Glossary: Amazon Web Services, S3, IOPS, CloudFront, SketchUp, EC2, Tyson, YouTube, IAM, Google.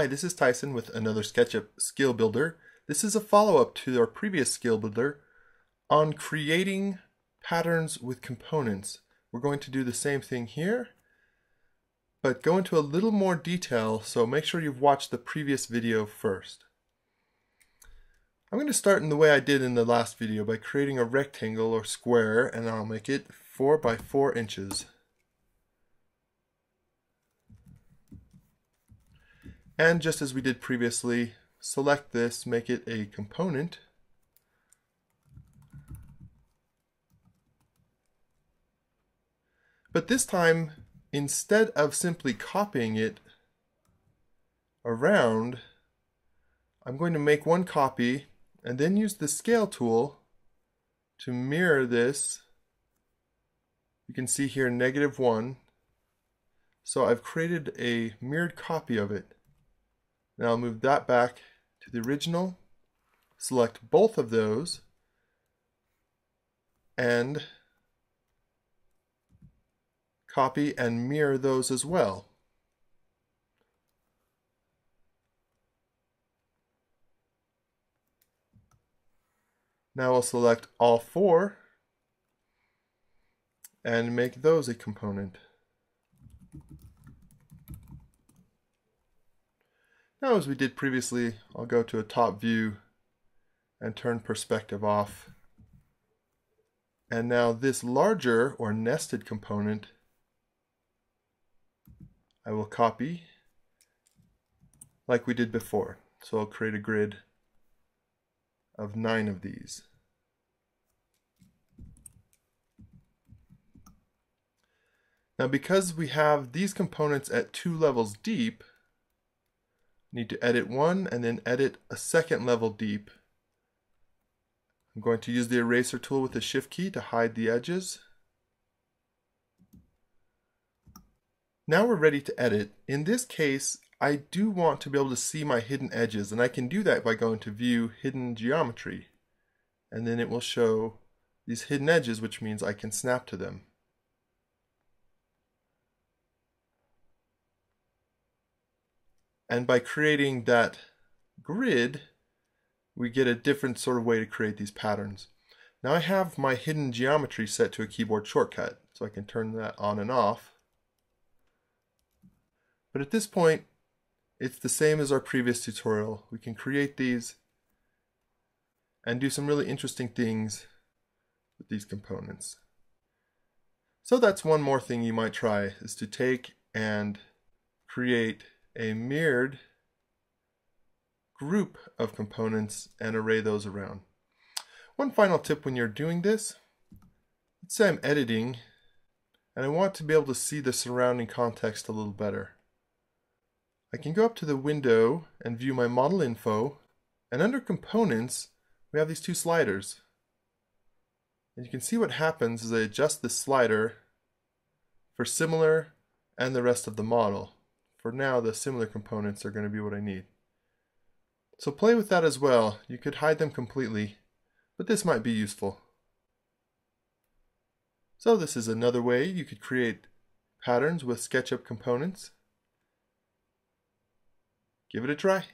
Hi, this is Tyson with another SketchUp Skill Builder. This is a follow-up to our previous Skill Builder on creating patterns with components. We're going to do the same thing here, but go into a little more detail, so make sure you've watched the previous video first. I'm going to start in the way I did in the last video by creating a rectangle or square, and I'll make it 4 by 4 inches. And just as we did previously, select this, make it a component. But this time, instead of simply copying it around, I'm going to make one copy and then use the scale tool to mirror this. You can see here -1. So I've created a mirrored copy of it. Now I'll move that back to the original, select both of those, and copy and mirror those as well. Now I'll select all 4 and make those a component. Now, as we did previously, I'll go to a top view and turn perspective off. And now this larger or nested component, I will copy like we did before. So I'll create a grid of 9 of these. Now, because we have these components at 2 levels deep, need to edit one and then edit a second level deep. I'm going to use the eraser tool with the shift key to hide the edges. Now we're ready to edit. In this case, I do want to be able to see my hidden edges, and I can do that by going to View, Hidden Geometry, and then it will show these hidden edges, which means I can snap to them. And by creating that grid, we get a different sort of way to create these patterns. Now I have my hidden geometry set to a keyboard shortcut, so I can turn that on and off. But at this point, it's the same as our previous tutorial. We can create these and do some really interesting things with these components. So that's one more thing you might try, is to take and create a mirrored group of components and array those around. One final tip when you're doing this, let's say I'm editing and I want to be able to see the surrounding context a little better. I can go up to the window and view my model info, and under components we have these 2 sliders. And you can see what happens is I adjust this slider for similar and the rest of the model. For now, the similar components are going to be what I need. So play with that as well. You could hide them completely, but this might be useful. So this is another way you could create patterns with SketchUp components. Give it a try.